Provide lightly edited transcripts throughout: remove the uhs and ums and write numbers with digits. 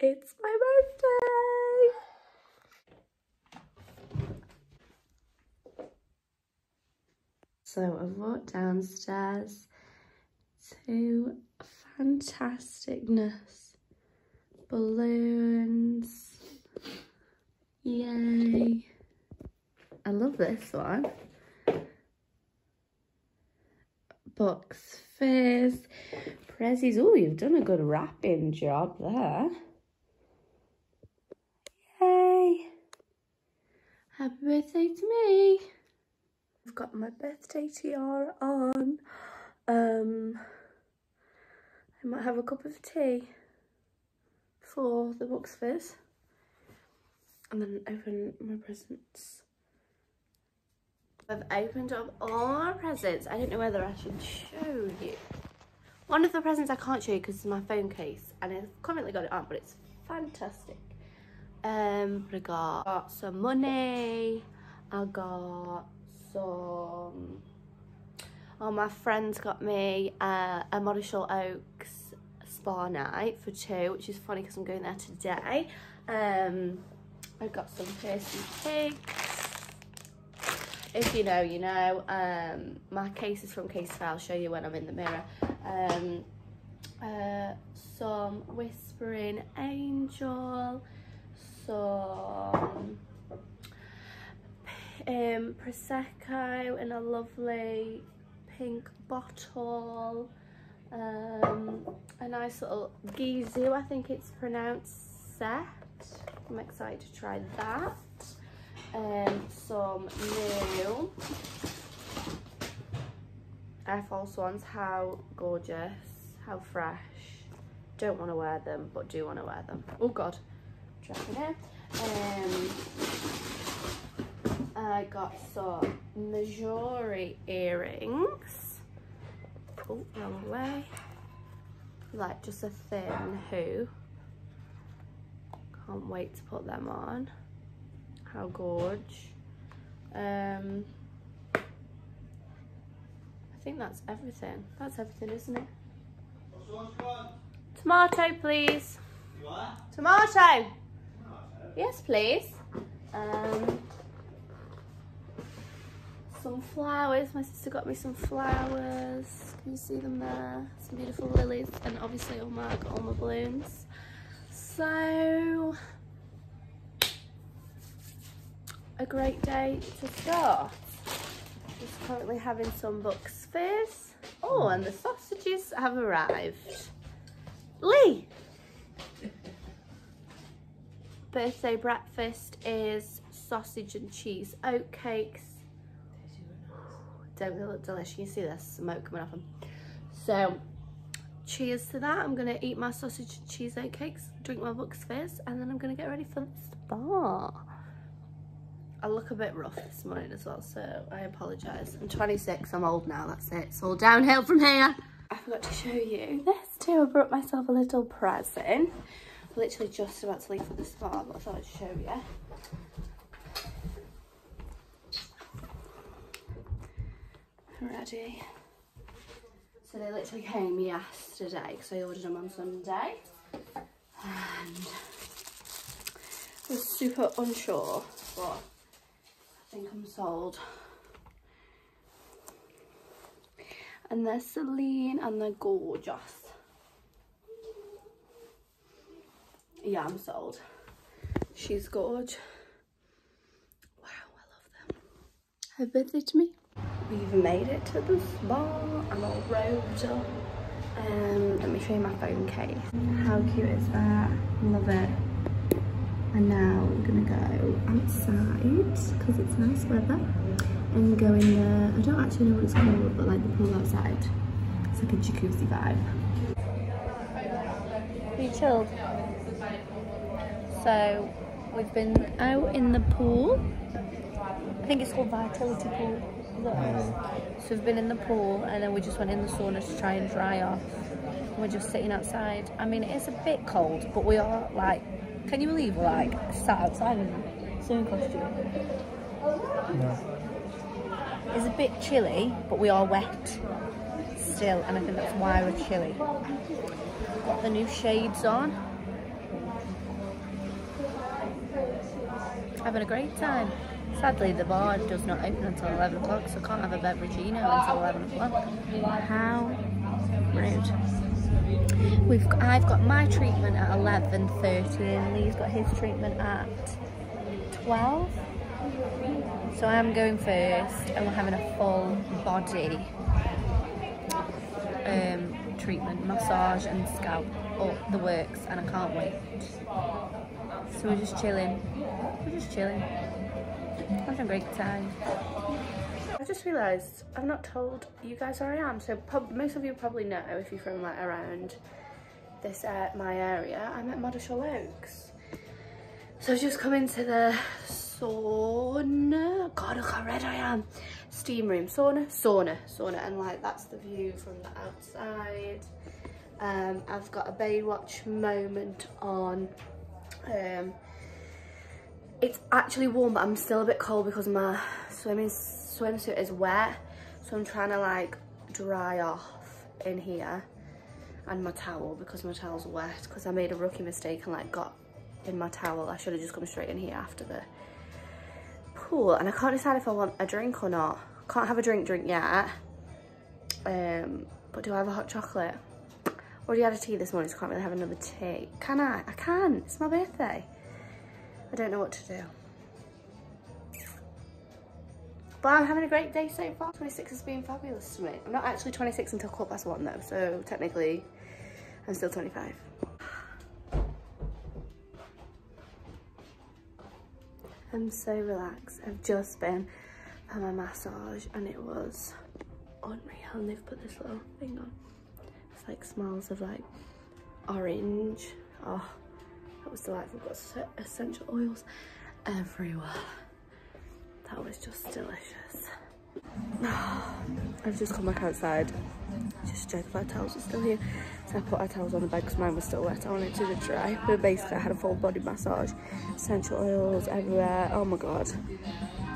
It's my birthday! So I've walked downstairs to fantasticness. Balloons. Yay! I love this one. Books first. Prezies. Oh, you've done a good wrapping job there. Yay! Happy birthday to me. I've got my birthday tiara on. I might have a cup of tea for the books first, and then open my presents. I've opened up all my presents. I don't know whether I should show you. One of the presents I can't show you because it's my phone case and I've currently got it on, but it's fantastic. But I got some money. I got some... Oh, my friends got me a Moddershall Oaks spa night for two, which is funny because I'm going there today. I've got some Percy Pigs. If you know, you know. My case is from Case File. I'll show you when I'm in the mirror. Some Whispering Angel, some Prosecco in a lovely pink bottle, a nice little Gizu, I think it's pronounced, set. I'm excited to try that. Some new Air Force ones. How gorgeous, how fresh. Don't want to wear them, but do want to wear them. Oh god, dropping it. I got some Majorie earrings. Oh, wrong way. Like just a thin hoop. Can't wait to put them on. How gorge. I think that's everything. That's everything, isn't it? Tomato, please. What? Tomato. Yes, please. Some flowers. My sister got me some flowers. Can you see them there? Some beautiful lilies. And obviously, I got all my balloons. So... a great day to start. Just currently having some books first. Oh, and the sausages have arrived. Lee! Birthday breakfast is sausage and cheese oat cakes. Don't they look delicious? You see there's smoke coming off them. So, cheers to that. I'm gonna eat my sausage and cheese oat cakes, drink my books first, and then I'm gonna get ready for the spa. I look a bit rough this morning as well, so I apologise. I'm 26, I'm old now, that's it. It's all downhill from here. I forgot to show you this too. I brought myself a little present. I'm literally just about to leave for the spa, but I thought I'd show you. Ready? So they literally came yesterday, because I ordered them on Sunday. And I was super unsure, but... I think I'm sold. And they're Celine and they're gorgeous. Yeah, I'm sold. She's gorge. Wow, I love them. Happy birthday to me. We've made it to the spa. I'm all robed up. Let me show you my phone case. How cute is that? Love it. And now I'm gonna go outside because it's nice weather and go in there. I don't actually know what it's called, but like the pool outside. It's like a jacuzzi vibe. Pretty chilled. So we've been out in the pool. I think it's called Vitality Pool. So we've been in the pool and then we just went in the sauna to try and dry off. And we're just sitting outside. I mean, it's a bit cold, but we are like, can you believe we're like sat outside in swimming costume? No. It's a bit chilly, but we are wet still, and I think that's why we're chilly. Got the new shades on. having a great time. Sadly, the bar does not open until 11 o'clock, so I can't have a beverageino until 11 o'clock. How rude. I've got my treatment at 11:30 and Lee's got his treatment at 12. So I am going first and we're having a full body treatment, massage and scalp, all the works, and I can't wait. So we're just chilling. I'm having a great time. I just realised I've not told you guys where I am. So most of you probably know if you're from like around this my area. I'm at Moddershall Oaks. So I've just come into the sauna. God, look how red I am. Steam room, sauna, and like that's the view from the outside. I've got a Baywatch moment on. It's actually warm, but I'm still a bit cold because my swimsuit is wet, so I'm trying to like dry off in here, and my towel, because my towel's wet, because I made a rookie mistake and like got in my towel. I should have just come straight in here after the pool, and I can't decide if I want a drink or not. Can't have a drink yet, but do I have a hot chocolate? Already had a tea this morning, so can't really have another tea. Can I? I can, it's my birthday. I don't know what to do. But I'm having a great day so far. 26 has been fabulous to me. I'm not actually 26 until 1:15 though, so technically I'm still 25. I'm so relaxed. I've just been for my massage and it was unreal. And they've put this little thing on. It's like smells of like orange. Oh. That was delightful. Got essential oils everywhere. That was just delicious. I've just come back outside. Just check if our towels are still here. So I put our towels on the bed because mine was still wet. I wanted to dry. But basically I had a full body massage. Essential oils everywhere. Oh my god.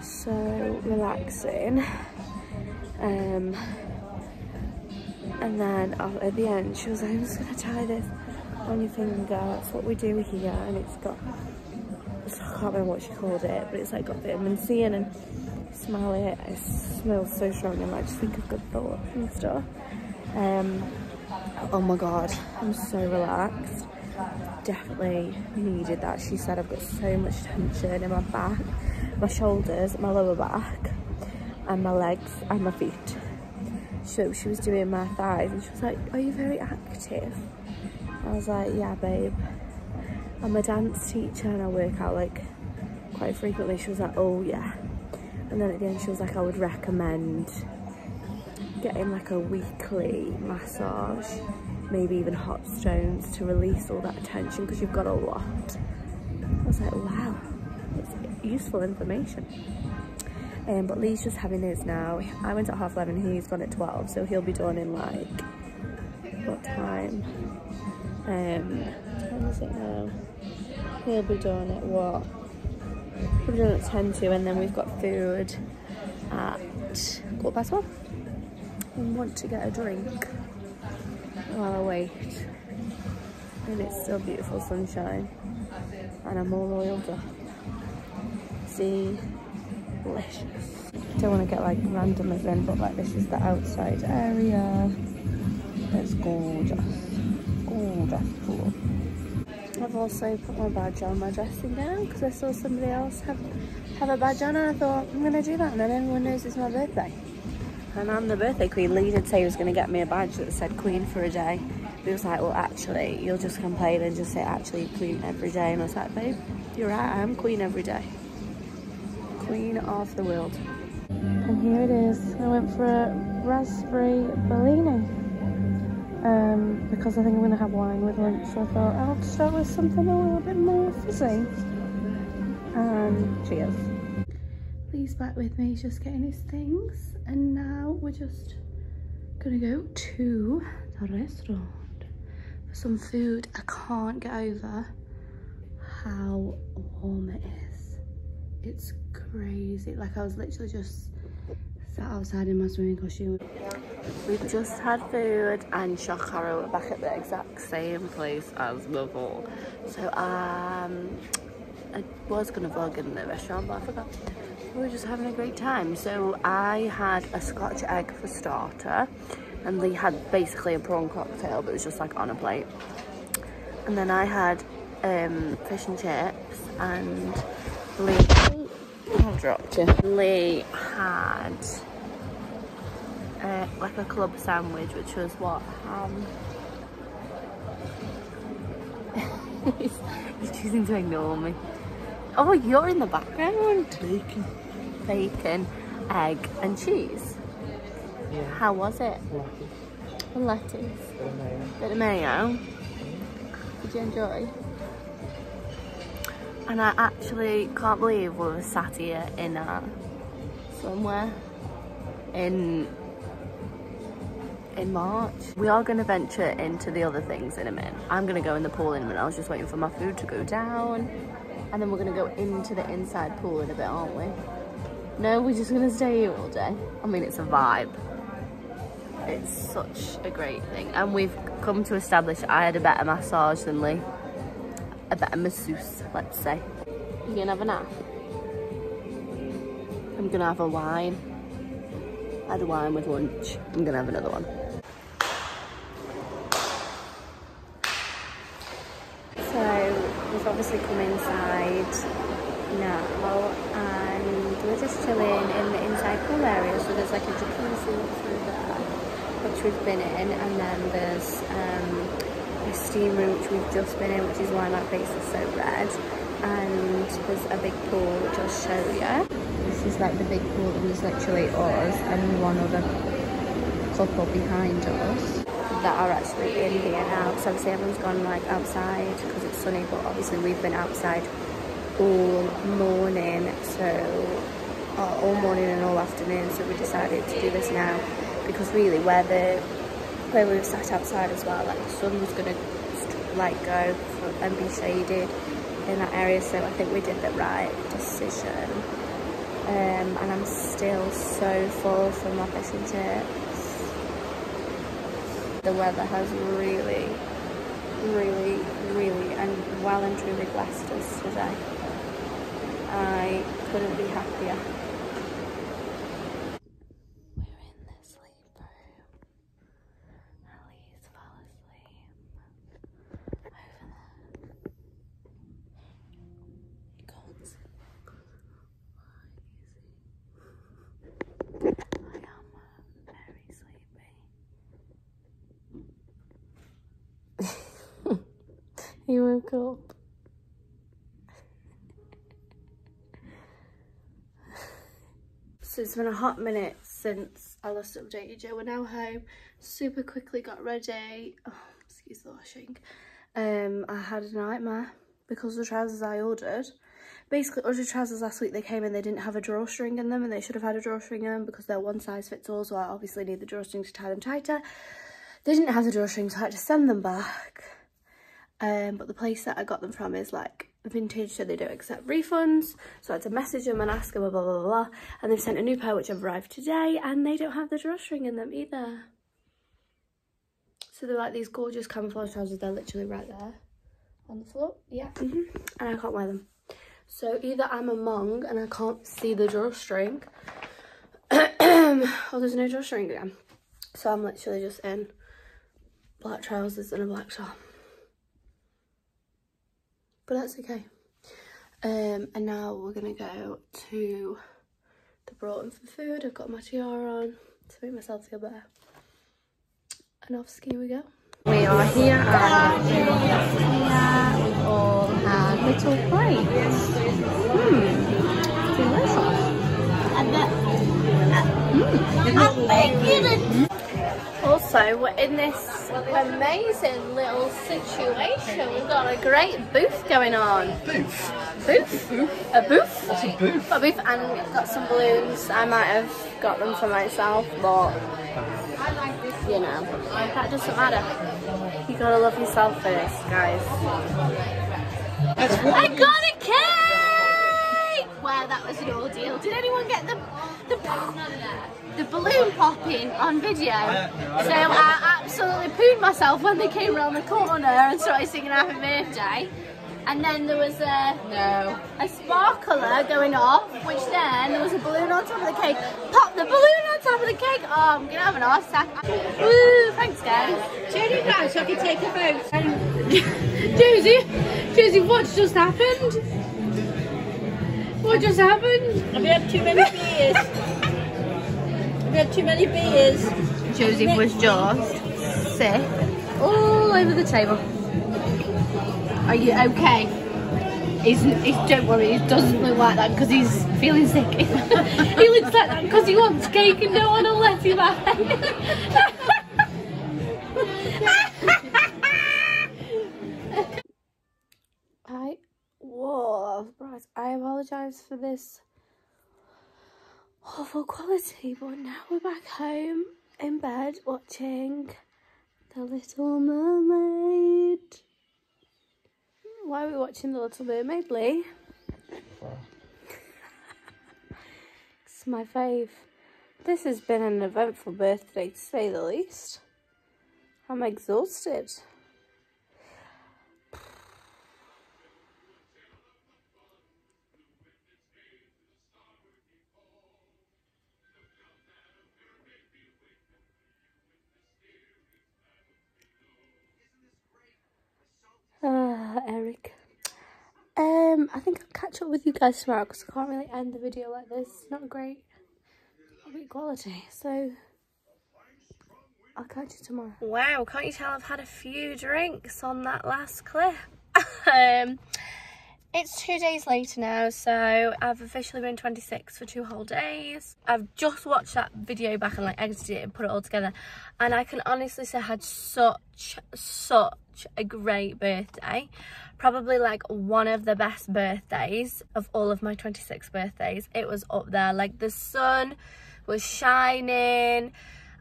So relaxing. And then at the end she was like, I'm just going to tie this on your finger. That's what we do here, and it's got, I can't remember what she called it, but it's like got vitamin C in, and smell it. It smells so strong, and I just think of good thoughts and stuff. Oh my god, I'm so relaxed. Definitely needed that. She said I've got so much tension in my back, my shoulders, my lower back, and my legs and my feet. So she was doing my thighs, and she was like, "Are you very active?" I was like, yeah babe, I'm a dance teacher and I work out like quite frequently. She was like, oh yeah. And then at the end she was like, I would recommend getting like a weekly massage, maybe even hot stones, to release all that tension because you've got a lot. I was like, wow, that's useful information. But Lee's just having his now. I went at 11:30, he's gone at 12, so he'll be done in like, what time? When is it now? He'll be done at what? He'll be done at 1:50, and then we've got food at 1:15. I want to get a drink while I wait. And it's still beautiful sunshine. And I'm all oiled up. See? Delicious. Don't want to get like random as in, but like this is the outside area. It's gorgeous. Cool. I've also put my badge on my dressing gown because I saw somebody else have a badge on, and I thought I'm gonna do that, and then everyone knows it's my birthday and I'm the birthday queen. Lee did say he was gonna get me a badge that said queen for a day, but he was like, well actually you'll just complain and just say actually queen every day, and I was like, babe, you're right, I am queen every day, queen of the world. And here it is. I went for a raspberry bellini because I think I'm going to have wine with lunch, so I thought I'll start with something a little bit more fizzy. Cheers. Lee's back with me, he's just getting his things, and now we're just going to go to the restaurant for some food. I can't get over how warm it is. It's crazy. Like I was literally just outside in my swimming costume. We've just had food and shock horror, we're back at the exact same place as before. So I was going to vlog in the restaurant, but I forgot. We were just having a great time. So I had a Scotch egg for starter, and they had basically a prawn cocktail, but it was just like on a plate. And then I had fish and chips, and Lee had like a club sandwich, which was what? He's choosing to ignore me. Oh, you're in the background. Bacon, egg and cheese. Yeah. How was it? Lettuce. Bit of mayo. Did you enjoy? And I actually can't believe we were sat here in somewhere in March. We are going to venture into the other things in a minute. I'm going to go in the pool in a minute. I was just waiting for my food to go down, and then we're going to go into the inside pool in a bit, aren't we? No, we're just going to stay here all day. I mean, it's a vibe. It's such a great thing. And we've come to establish I had a better massage than Lee. A better masseuse, let's say. You going to have a nap? I'm going to have a wine. I had a wine with lunch. I'm going to have another one. So, we've obviously come inside now, and we're just chilling in the inside pool area. So there's like a jacuzzi through there, which we've been in, and then there's a steam room, which we've just been in, which is why my face is so red. And there's a big pool, which I'll show you. This is like the big pool, and there's literally us and one other couple behind us that are actually in here now. So obviously everyone's gone like outside because it's sunny, but obviously we've been outside all morning, so all morning and all afternoon. So we decided to do this now because really where we were sat outside as well, like the sun was gonna like go and be shaded in that area. So I think we did the right decision. And I'm still so full from my fish and chips. The weather has really and well and truly blessed us today. I couldn't be happier. We're in the sleep room. Elise fell asleep over there. You can't see. He woke up. So it's been a hot minute since I last updated you. We're now home. Super quickly got ready. Oh, excuse the washing. I had a nightmare because the trousers I ordered. Basically, ordered trousers last week. They came in, they didn't have a drawstring in them, and they should have had a drawstring in them because they're one size fits all. So I obviously need the drawstring to tie them tighter. They didn't have the drawstring, so I had to send them back. But the place that I got them from is like vintage, so they don't accept refunds. So I had to message them and ask them blah blah blah, and they've sent a new pair which have arrived today, and they don't have the drawstring in them either. So they're like these gorgeous camouflage trousers. They're literally right there on the floor. Yeah. And I can't wear them. So either I'm a mong and I can't see the drawstring, or there's no drawstring again. So I'm literally just in black trousers and a black top. But that's okay. And now we're gonna go to the Broughton for food. I've got my tiara on to make myself feel better. And off ski we go. We are here and we've all had little plates. Delicious. Also, we're in this amazing little situation. We've got a great booth going on. Booth? Booth? A booth? What's a booth? A booth, and we've got some balloons. I might have got them for myself, but you know, that doesn't matter. You gotta love yourself first, guys. I got a cake! Wow, that was an ordeal. Did anyone get the balloon popping on video? So I absolutely pooed myself when they came around the corner and started singing happy birthday. and then there was a sparkler going off, which then there was a balloon on top of the cake. Pop the balloon on top of the cake. Oh, I'm gonna have an arse attack. Woo, thanks guys. Turn you down so I can take a photo. Josie, what's just happened? What just happened? Have you had too many beers? Have you had too many beers? Josie was just sick all over the table. Are you okay? Don't worry, he doesn't look like that because he's feeling sick. He looks like that because he wants cake and no one will let him have it. Whoa, right. I apologise for this awful quality, but now we're back home in bed watching The Little Mermaid. Why are we watching The Little Mermaid, Lee? It's my fave. This has been an eventful birthday, to say the least. I'm exhausted. Eric. I think I'll catch up with you guys tomorrow because I can't really end the video like this. It's not great. Not great quality. So I'll catch you tomorrow. Wow, can't you tell I've had a few drinks on that last clip? It's 2 days later now, so I've officially been 26 for 2 whole days. I've just watched that video back and like edited it and put it all together, and I can honestly say I had such a great birthday. Probably like one of the best birthdays of all of my 26 birthdays. It was up there, like the sun was shining,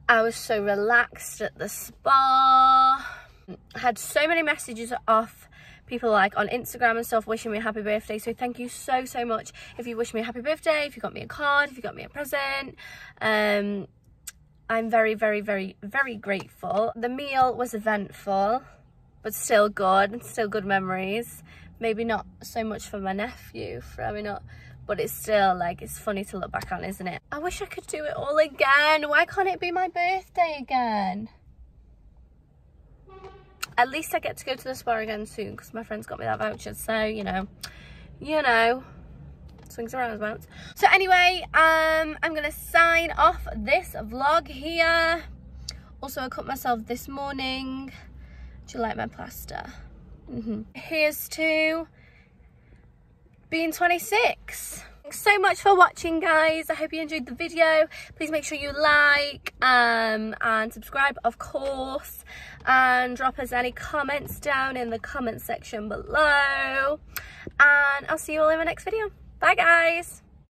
I was so relaxed at the spa. I had so many messages off people like on Instagram and stuff wishing me a happy birthday, so thank you so much if you wish me a happy birthday, if you got me a card, if you got me a present. I'm very grateful. The meal was eventful but still good, and still good memories. Maybe not so much for my nephew throwing up, but it's still like, it's funny to look back on, isn't it? I wish I could do it all again. Why can't it be my birthday again? At least I get to go to the spa again soon because my friend's got me that voucher. So, you know, swings around as well. So anyway, I'm going to sign off this vlog here. Also, I cut myself this morning. Do you like my plaster? Here's to being 26. Thanks so much for watching, guys. I hope you enjoyed the video. Please make sure you like and subscribe, of course, and drop us any comments down in the comment section below, and I'll see you all in my next video. Bye guys.